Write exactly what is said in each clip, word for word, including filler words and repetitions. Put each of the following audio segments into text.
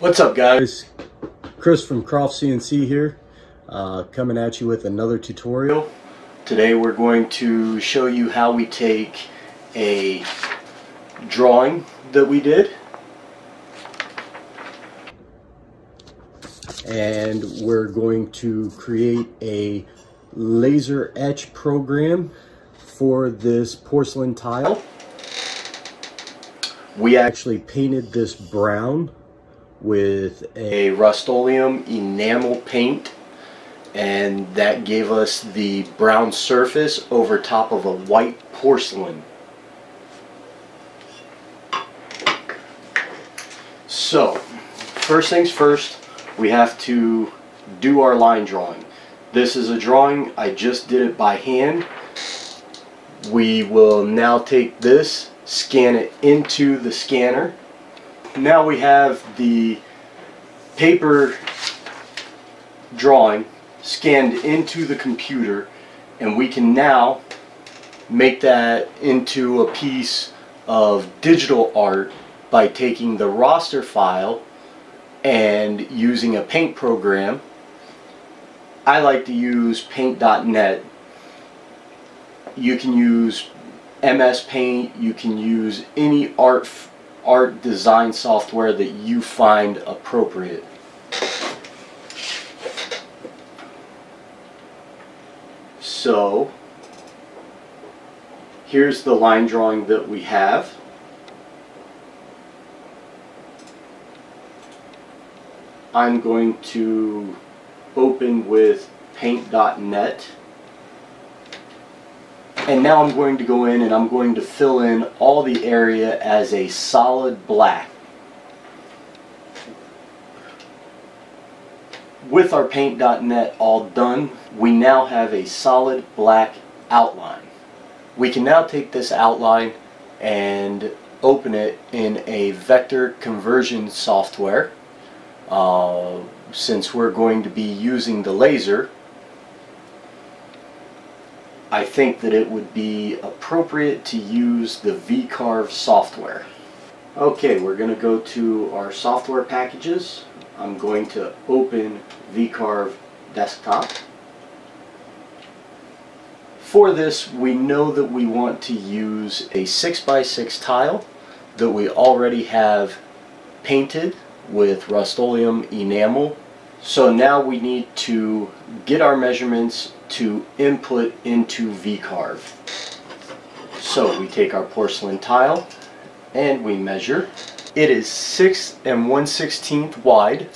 What's up, guys? Chris from Croft C N C here, uh, coming at you with another tutorial. Today we're going to show you how we take a drawing that we did and we're going to create a laser etch program for this porcelain tile. We actually painted this brown with a Rust-Oleum enamel paint, and that gave us the brown surface over top of a white porcelain. So first things first, we have to do our line drawing. This is a drawing, I just did it by hand. We will now take this, scan it into the scanner. Now we have the paper drawing scanned into the computer, and we can now make that into a piece of digital art by taking the raster file and using a paint program. I like to use paint dot net. You can use M S Paint, you can use any art art design software that you find appropriate. So here's the line drawing that we have. I'm going to open with paint dot net, and now I'm going to go in and I'm going to fill in all the area as a solid black. With our paint dot net all done, we now have a solid black outline. We can now take this outline and open it in a vector conversion software. Uh, since we're going to be using the laser, I think that it would be appropriate to use the VCarve software. Okay, we're going to go to our software packages. I'm going to open VCarve Desktop. For this, we know that we want to use a six by six tile that we already have painted with Rust-Oleum enamel. So now we need to get our measurements to input into VCarve. So we take our porcelain tile and we measure. It is six and one sixteenth wide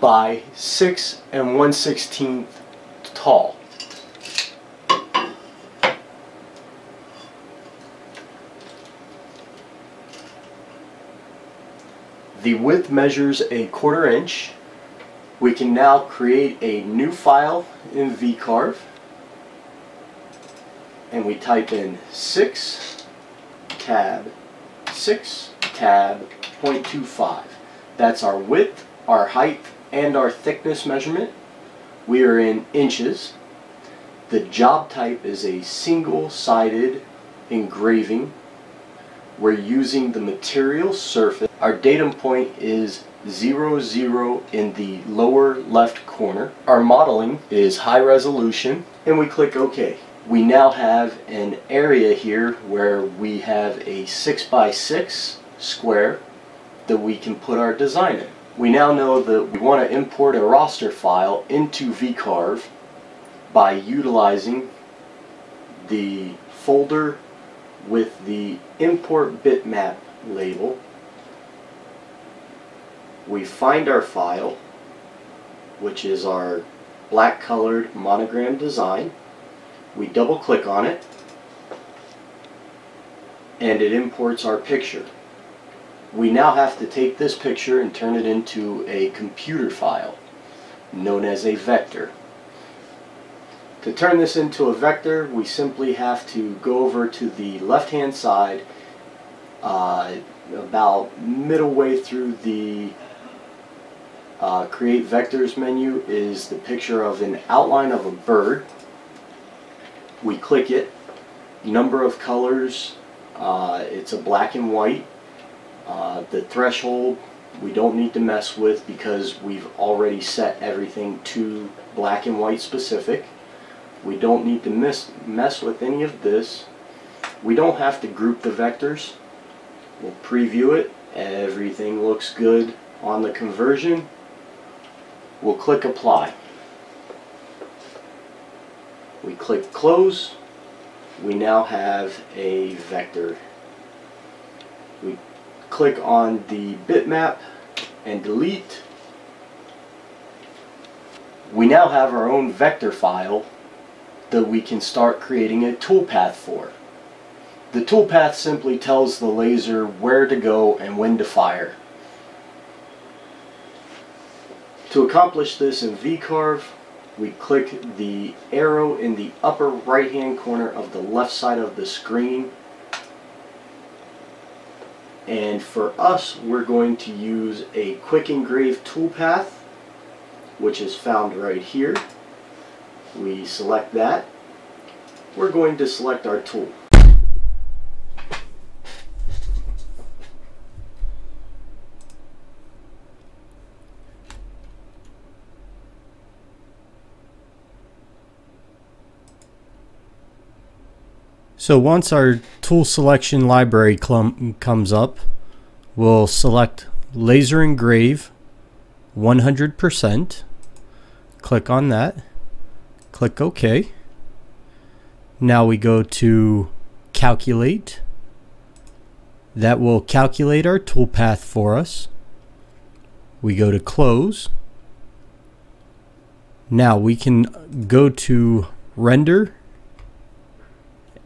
by six and one sixteenth tall. The width measures a quarter inch. We can now create a new file in VCarve, and we type in six tab six tab zero point two five. That's our width, our height, and our thickness measurement. We are in inches. The job type is a single-sided engraving. We're using the material surface. Our datum point is zero zero in the lower left corner. Our modeling is high resolution, and we click OK. We now have an area here where we have a six by six square that we can put our design in. We now know that we want to import a raster file into VCarve by utilizing the folder with the import bitmap label. We find our file, which is our black colored monogram design. We double click on it and it imports our picture. We now have to take this picture and turn it into a computer file known as a vector. To turn this into a vector, we simply have to go over to the left hand side, uh, about middle way through the uh, create vectors menu is the picture of an outline of a bird. We click it, number of colors Uh, it's a black and white. Uh, the threshold we don't need to mess with because we've already set everything to black and white specific. We don't need to miss, mess with any of this. We don't have to group the vectors. We'll preview it. Everything looks good on the conversion. We'll click apply. We click close. We now have a vector. We click on the bitmap and delete. We now have our own vector file that we can start creating a toolpath for. The toolpath simply tells the laser where to go and when to fire. To accomplish this in VCarve, we click the arrow in the upper right hand corner of the left side of the screen, and for us we're going to use a quick engrave toolpath, which is found right here. We select that. We're going to select our tool. So once our tool selection library comes up, we'll select laser engrave one hundred percent, click on that, click OK. Now we go to calculate. That will calculate our toolpath for us. We go to close. Now we can go to render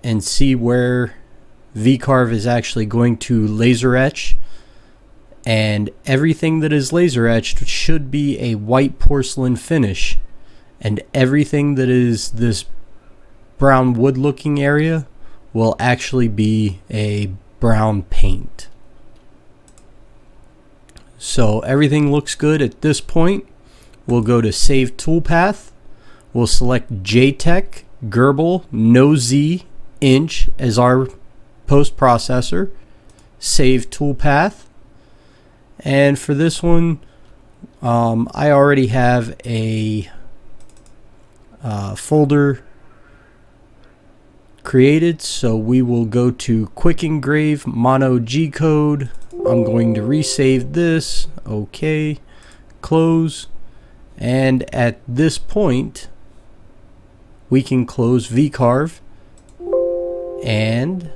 and see where VCarve is actually going to laser etch, and everything that is laser etched should be a white porcelain finish, and everything that is this brown wood looking area will actually be a brown paint. So everything looks good at this point. We'll go to save toolpath. We'll select J TEC, Gerbil, no Z, Inch as our post processor, save toolpath, and for this one um, I already have a uh, folder created, so we will go to quick engrave mono G code. I'm going to resave this, okay, close, and at this point we can close VCarve and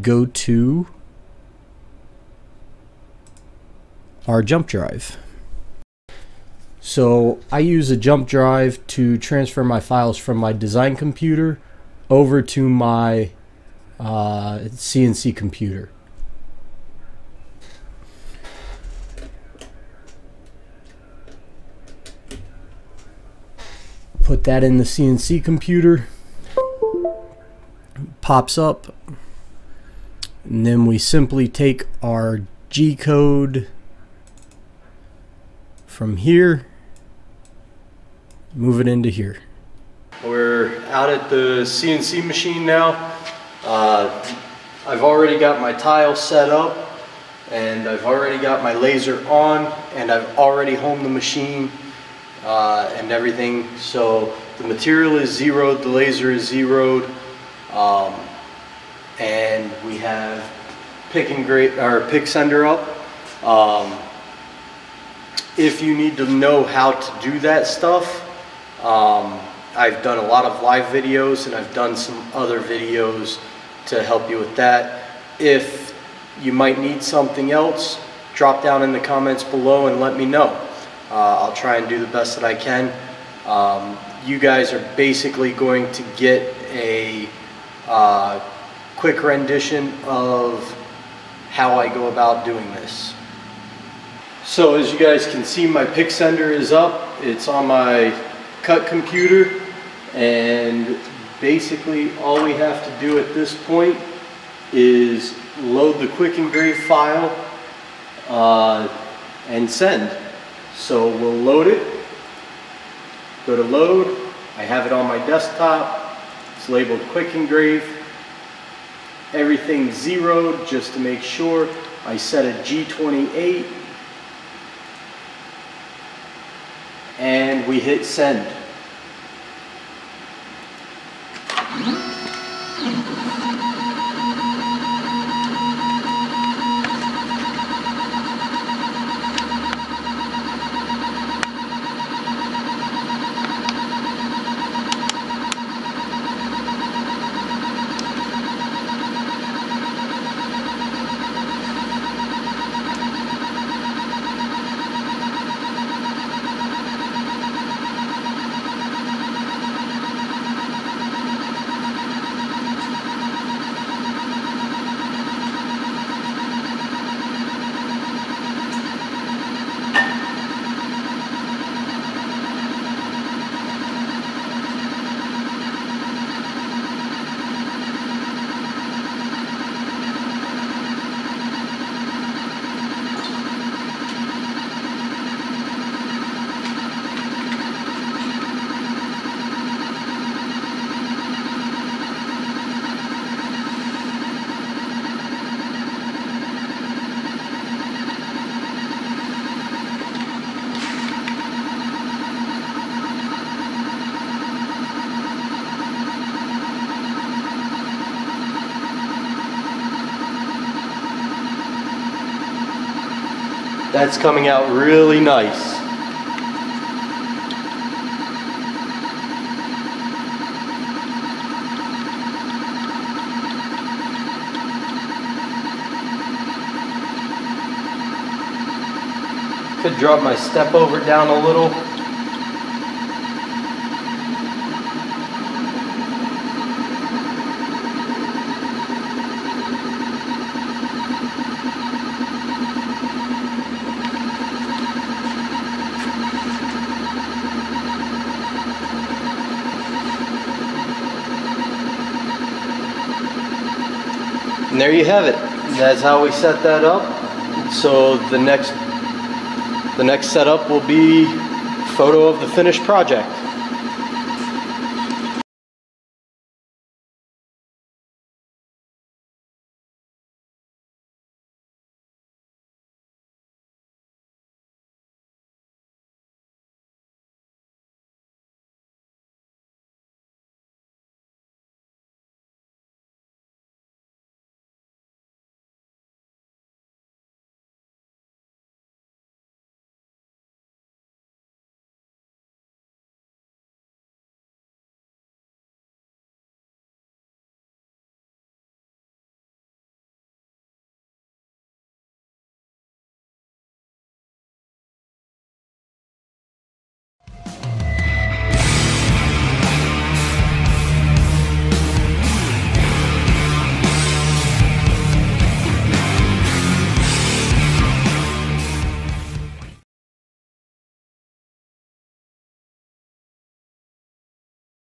go to our jump drive. So I use a jump drive to transfer my files from my design computer over to my uh, C N C computer. Put that in the C N C computer. Pops up, and then we simply take our G code from here, move it into here. We're out at the C N C machine now. uh, I've already got my tile set up, and I've already got my laser on, and I've already homed the machine uh, and everything. So the material is zeroed, the laser is zeroed. Um, and we have pick and grade, or PicSender up. Um, if you need to know how to do that stuff, um, I've done a lot of live videos, and I've done some other videos to help you with that. If you might need something else, drop down in the comments below and let me know. Uh, I'll try and do the best that I can. Um, you guys are basically going to get a Uh, quick rendition of how I go about doing this. So as you guys can see, my PicSender is up. It's on my cut computer, and basically all we have to do at this point is load the quick engrave file uh, and send. So we'll load it. Go to load. I have it on my desktop. Labeled quick engrave, everything zeroed just to make sure. I set a G twenty-eight and we hit send. That's coming out really nice. Could drop my step over down a little. And there you have it. That's how we set that up. So the next the next setup will be a photo of the finished project.